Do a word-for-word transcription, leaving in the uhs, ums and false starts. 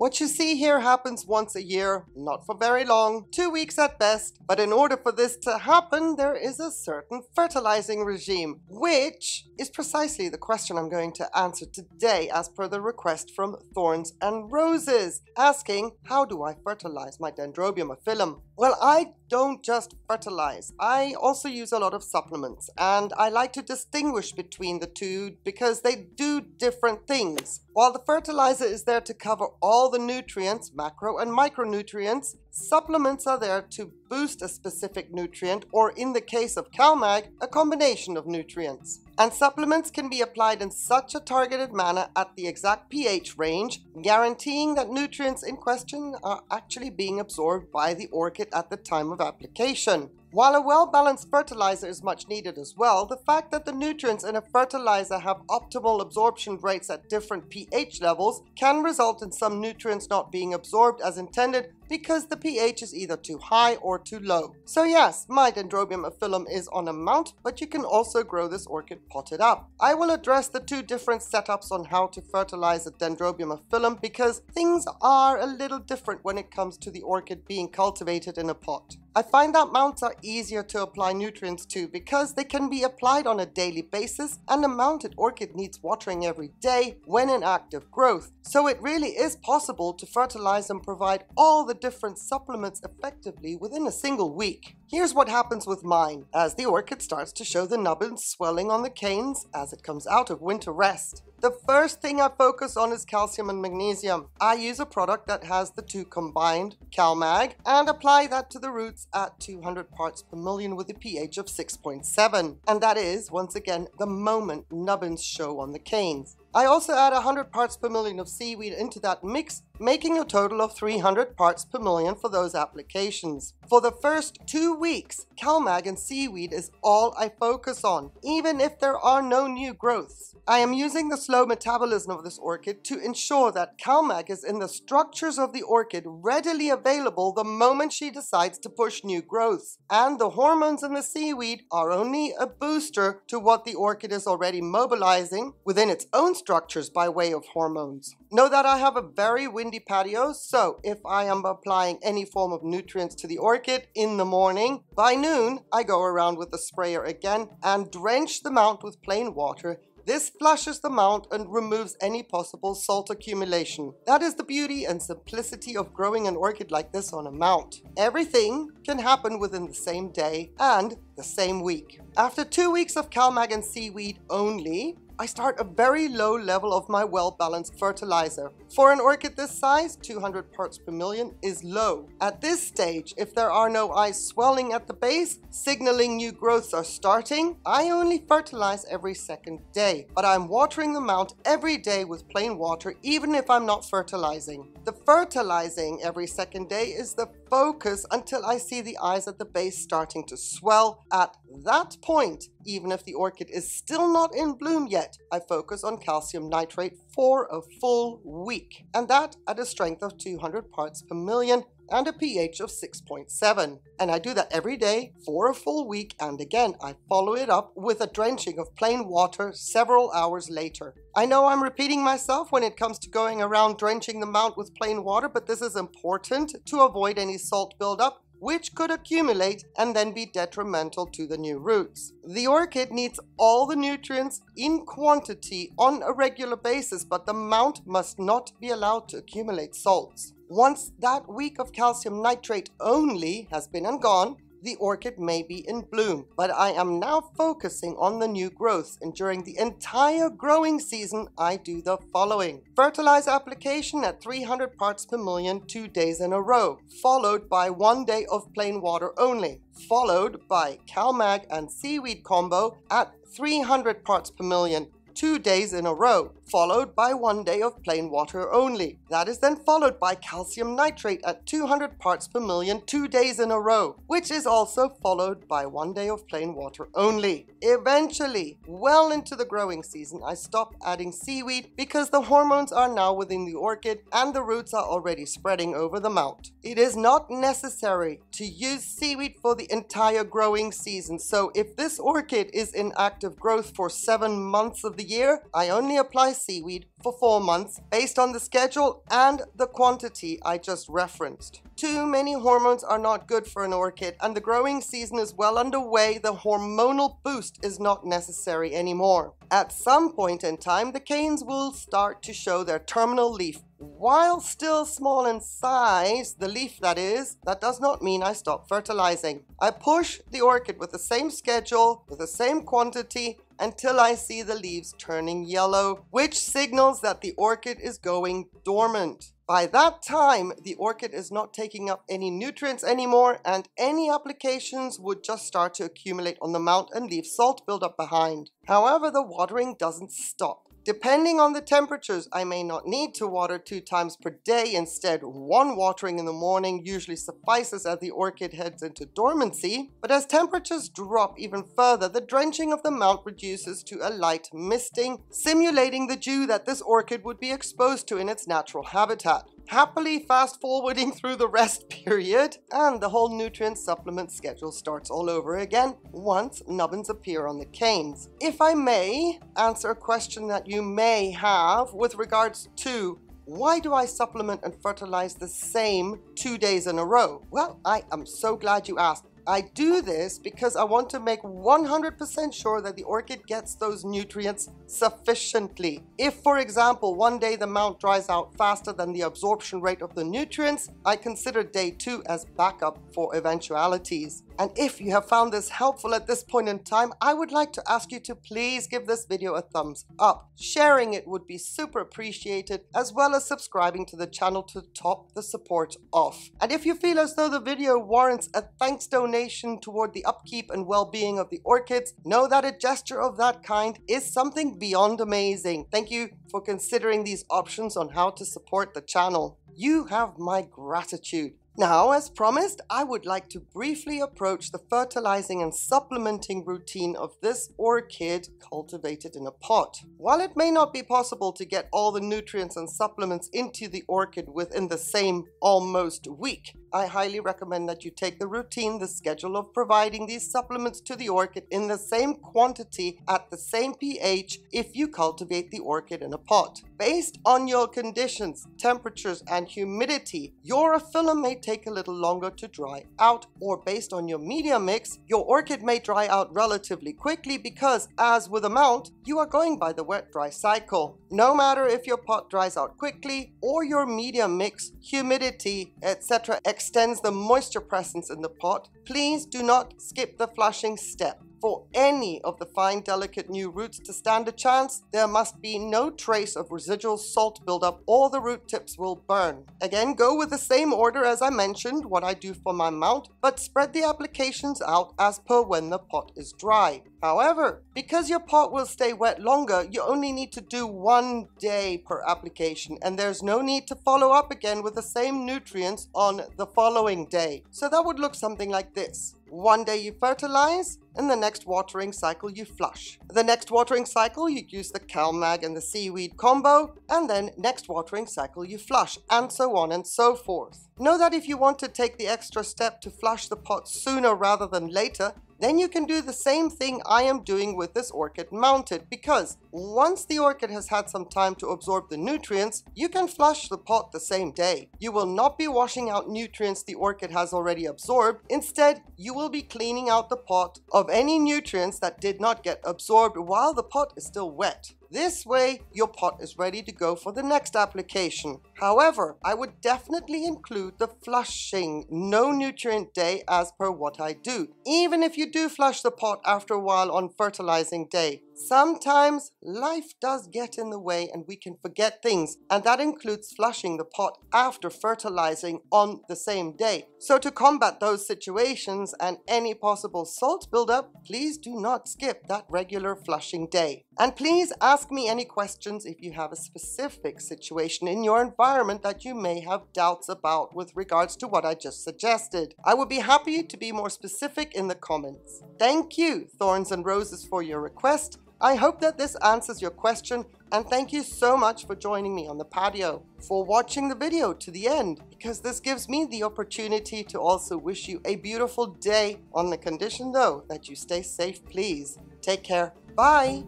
What you see here happens once a year, not for very long, two weeks at best, but in order for this to happen, there is a certain fertilizing regime, which is precisely the question I'm going to answer today as per the request from Thorns and Roses, asking, how do I fertilize my Dendrobium aphyllum? Well, I don't just fertilize. I also use a lot of supplements, and I like to distinguish between the two because they do different things. While the fertilizer is there to cover all the nutrients, macro and micronutrients, supplements are there to boost a specific nutrient, or in the case of CalMag, a combination of nutrients. And supplements can be applied in such a targeted manner at the exact pH range, guaranteeing that nutrients in question are actually being absorbed by the orchid at the time of application. While a well-balanced fertilizer is much needed as well, the fact that the nutrients in a fertilizer have optimal absorption rates at different pH levels can result in some nutrients not being absorbed as intended because the pH is either too high or too low. So yes, my Dendrobium aphyllum is on a mount, but you can also grow this orchid potted up. I will address the two different setups on how to fertilize a Dendrobium aphyllum because things are a little different when it comes to the orchid being cultivated in a pot. I find that mounts are easier to apply nutrients to because they can be applied on a daily basis, and a mounted orchid needs watering every day when in active growth. So it really is possible to fertilize and provide all the different supplements effectively within a single week. Here's what happens with mine, as the orchid starts to show the nubbins swelling on the canes as it comes out of winter rest. The first thing I focus on is calcium and magnesium. I use a product that has the two combined, CalMag, and apply that to the roots at two hundred parts per million with a pH of six point seven. And that is, once again, the moment nubbins show on the canes. I also add one hundred parts per million of seaweed into that mix, making a total of three hundred parts per million for those applications. For the first two weeks, CalMag and seaweed is all I focus on, even if there are no new growths. I am using the slow metabolism of this orchid to ensure that CalMag is in the structures of the orchid readily available the moment she decides to push new growths, and the hormones in the seaweed are only a booster to what the orchid is already mobilizing within its own structures by way of hormones. Know that I have a very windy patio, so if I am applying any form of nutrients to the orchid in the morning, by noon I go around with the sprayer again and drench the mount with plain water. This flushes the mount and removes any possible salt accumulation. That is the beauty and simplicity of growing an orchid like this on a mount. Everything can happen within the same day and the same week. After two weeks of CalMag and seaweed only, I start a very low level of my well-balanced fertilizer. For an orchid this size, two hundred parts per million is low. At this stage, if there are no eyes swelling at the base, signaling new growths are starting, I only fertilize every second day, but I'm watering the mount every day with plain water, even if I'm not fertilizing. The fertilizing every second day is the focus until I see the eyes at the base starting to swell. At that point, even if the orchid is still not in bloom yet, I focus on calcium nitrate for a full week, and that at a strength of two hundred parts per million and a pH of six point seven. And I do that every day for a full week, and again, I follow it up with a drenching of plain water several hours later. I know I'm repeating myself when it comes to going around drenching the mount with plain water, but this is important to avoid any salt buildup, which could accumulate and then be detrimental to the new roots. The orchid needs all the nutrients in quantity on a regular basis, but the mount must not be allowed to accumulate salts. Once that week of calcium nitrate only has been and gone, the orchid may be in bloom, but I am now focusing on the new growths, and during the entire growing season, I do the following. Fertilizer application at three hundred parts per million two days in a row, followed by one day of plain water only, followed by CalMag and seaweed combo at three hundred parts per million two days in a row, followed by one day of plain water only. That is then followed by calcium nitrate at two hundred parts per million two days in a row, which is also followed by one day of plain water only. Eventually, well into the growing season, I stop adding seaweed because the hormones are now within the orchid and the roots are already spreading over the mount. It is not necessary to use seaweed for the entire growing season, so if this orchid is in active growth for seven months of the the year, I only apply seaweed for four months based on the schedule and the quantity I just referenced. Too many hormones are not good for an orchid, and the growing season is well underway. The hormonal boost is not necessary anymore. At some point in time, the canes will start to show their terminal leaf. While still small in size, the leaf that is, that does not mean I stop fertilizing. I push the orchid with the same schedule, with the same quantity, until I see the leaves turning yellow, which signals that the orchid is going dormant. By that time, the orchid is not taking up any nutrients anymore, and any applications would just start to accumulate on the mount and leave salt buildup behind. However, the watering doesn't stop. Depending on the temperatures, I may not need to water two times per day. Instead, one watering in the morning usually suffices as the orchid heads into dormancy. But as temperatures drop even further, the drenching of the mount reduces to a light misting, simulating the dew that this orchid would be exposed to in its natural habitat. Happily fast-forwarding through the rest period, and the whole nutrient supplement schedule starts all over again once nubbins appear on the canes. If I may answer a question that you may have with regards to why do I supplement and fertilize the same two days in a row? Well, I am so glad you asked. I do this because I want to make one hundred percent sure that the orchid gets those nutrients sufficiently. If, for example, one day the mount dries out faster than the absorption rate of the nutrients, I consider day two as backup for eventualities. And if you have found this helpful at this point in time, I would like to ask you to please give this video a thumbs up. Sharing it would be super appreciated, as well as subscribing to the channel to top the support off. And if you feel as though the video warrants a thanks donation toward the upkeep and well-being of the orchids, know that a gesture of that kind is something beyond amazing. Thank you for considering these options on how to support the channel. You have my gratitude. Now, as promised, I would like to briefly approach the fertilizing and supplementing routine of this orchid cultivated in a pot. While it may not be possible to get all the nutrients and supplements into the orchid within the same almost week, I highly recommend that you take the routine, the schedule of providing these supplements to the orchid in the same quantity at the same pH if you cultivate the orchid in a pot. Based on your conditions, temperatures, and humidity, your aphyllum may take a little longer to dry out, or based on your media mix, your orchid may dry out relatively quickly because, as with a mount, you are going by the wet-dry cycle. No matter if your pot dries out quickly or your media mix, humidity, et cetera extends the moisture presence in the pot, please do not skip the flushing step. For any of the fine, delicate new roots to stand a chance, there must be no trace of residual salt buildup or the root tips will burn. Again, go with the same order as I mentioned, what I do for my mount, but spread the applications out as per when the pot is dry. However, because your pot will stay wet longer, you only need to do one day per application, and there's no need to follow up again with the same nutrients on the following day. So that would look something like this. One day you fertilize, and the next watering cycle you flush. The next watering cycle you use the CalMag and the seaweed combo, and then next watering cycle you flush, and so on and so forth. Know that if you want to take the extra step to flush the pot sooner rather than later, then you can do the same thing I am doing with this orchid mounted, because once the orchid has had some time to absorb the nutrients, you can flush the pot the same day. You will not be washing out nutrients the orchid has already absorbed. Instead, you will be cleaning out the pot of any nutrients that did not get absorbed while the pot is still wet. This way, your pot is ready to go for the next application. However, I would definitely include the flushing no nutrient day as per what I do, even if you do flush the pot after a while on fertilizing day. Sometimes life does get in the way and we can forget things, and that includes flushing the pot after fertilizing on the same day. So to combat those situations and any possible salt buildup, please do not skip that regular flushing day. And please ask me any questions if you have a specific situation in your environment that you may have doubts about with regards to what I just suggested. I would be happy to be more specific in the comments. Thank you, Thorns and Roses, for your request. I hope that this answers your question, and thank you so much for joining me on the patio, for watching the video to the end, because this gives me the opportunity to also wish you a beautiful day, on the condition though that you stay safe, please. Take care. Bye.